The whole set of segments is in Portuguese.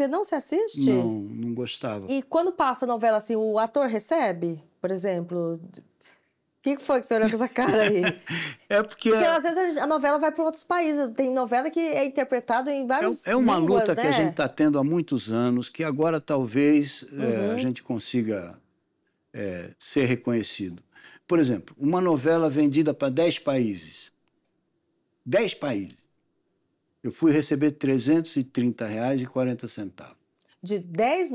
Você não se assiste? Não, não gostava. E quando passa a novela, assim, o ator recebe, por exemplo? O que foi que você olhou com essa cara aí? É porque... Porque às vezes a novela vai para outros países. Tem novela que é interpretada em vários países. É uma línguas, luta, né? Que a gente está tendo há muitos anos, que agora talvez a gente consiga ser reconhecido. Por exemplo, uma novela vendida para 10 países. 10 países. Eu fui receber R$330,40. De 10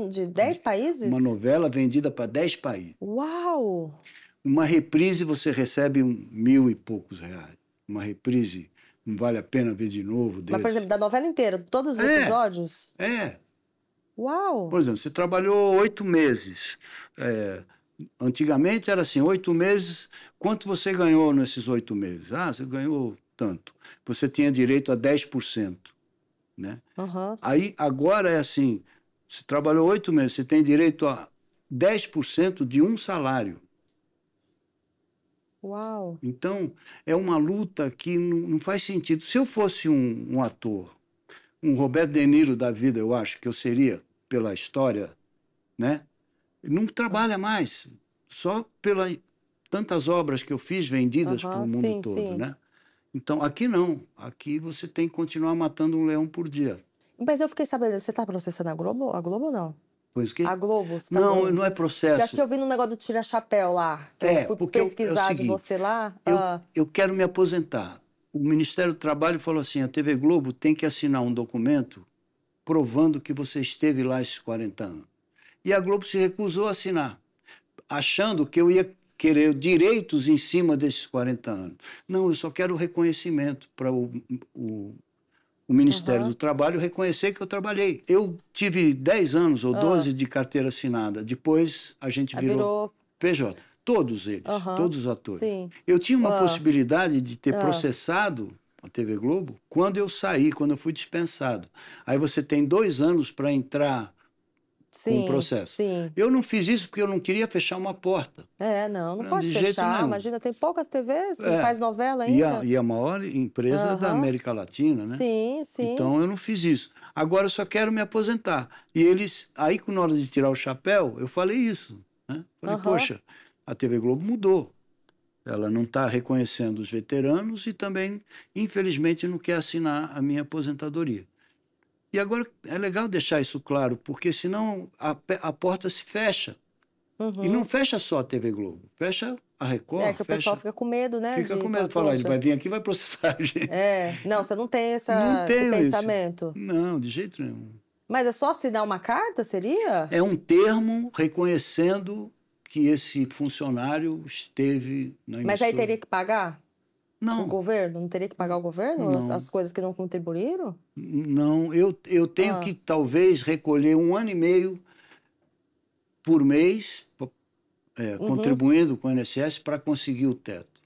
países? Uma novela vendida para 10 países. Uau! Uma reprise você recebe R$1.000 e poucos. Uma reprise, não vale a pena ver de novo. Mas, por exemplo, da novela inteira, todos os episódios? É. Uau! Por exemplo, você trabalhou 8 meses. Antigamente era assim, 8 meses, quanto você ganhou nesses 8 meses? Ah, você ganhou tanto. Você tinha direito a 10%. Né? Uhum. Aí, agora é assim, você trabalhou 8 meses, você tem direito a 10% de um salário. Uau. Então, é uma luta que não faz sentido. Se eu fosse um ator, um Roberto De Niro da vida, eu acho que eu seria, pela história, né? Não trabalha mais, só pelas tantas obras que eu fiz vendidas para o mundo todo, né? Então, aqui não. Aqui você tem que continuar matando um leão por dia. Mas eu fiquei sabendo, você está processando a Globo ou não? Pois que? A Globo? Tá não, não é processo. Eu acho que eu vi no negócio do tira-chapéu lá. Que eu fui porque pesquisar de você lá. Eu quero me aposentar. O Ministério do Trabalho falou assim, a TV Globo tem que assinar um documento provando que você esteve lá esses 40 anos. E a Globo se recusou a assinar, achando que eu ia querer direitos em cima desses 40 anos. Não, eu só quero reconhecimento para o Ministério do Trabalho reconhecer que eu trabalhei. Eu tive 10 anos ou 12 de carteira assinada. Depois a gente virou PJ. Todos eles, todos os atores. Sim. Eu tinha uma possibilidade de ter processado a TV Globo quando eu saí, quando eu fui dispensado. Aí você tem 2 anos para entrar com o processo. Sim. Eu não fiz isso porque eu não queria fechar uma porta. Não pode fechar. Imagina, tem poucas TVs que faz novela ainda. E a maior empresa da América Latina, né? Sim, sim. Então, eu não fiz isso. Agora, eu só quero me aposentar. E eles, aí, na hora de tirar o chapéu, eu falei isso, né? Falei, poxa, a TV Globo mudou. Ela não está reconhecendo os veteranos e também, infelizmente, não quer assinar a minha aposentadoria. E agora é legal deixar isso claro, porque senão a porta se fecha. E não fecha só a TV Globo, fecha a Record. É que o pessoal fica com medo, né? Fica com medo de falar, ele vai vir aqui e vai processar a gente. Não, você não tem esse pensamento. Não, de jeito nenhum. Mas é só assinar uma carta, seria? É um termo reconhecendo que esse funcionário esteve na emissora. Mas aí teria que pagar? Não. O governo? Não teria que pagar o governo? Não. As coisas que não contribuíram? Não. Eu tenho que, talvez, recolher 1,5 anos por mês, contribuindo com o INSS para conseguir o teto.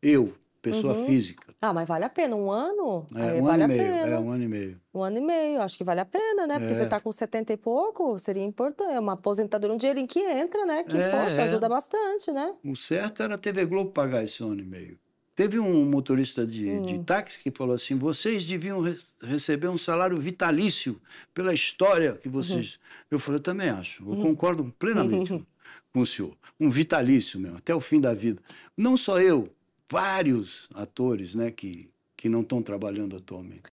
Eu, pessoa física. Ah, mas vale a pena. 1 ano? Vale a pena. 1 ano e meio. 1 ano e meio. Acho que vale a pena, né? Porque você está com 70 e pouco, seria importante. É uma aposentadoria, um dinheirinho que entra, né? Que, poxa, ajuda bastante, né? O certo era a TV Globo pagar esse 1 ano e meio. Teve um motorista de táxi que falou assim, vocês deviam receber um salário vitalício pela história que vocês... Eu falei, eu também acho, eu concordo plenamente com o senhor. Um vitalício mesmo, até o fim da vida. Não só eu, vários atores, né, que não estão trabalhando atualmente.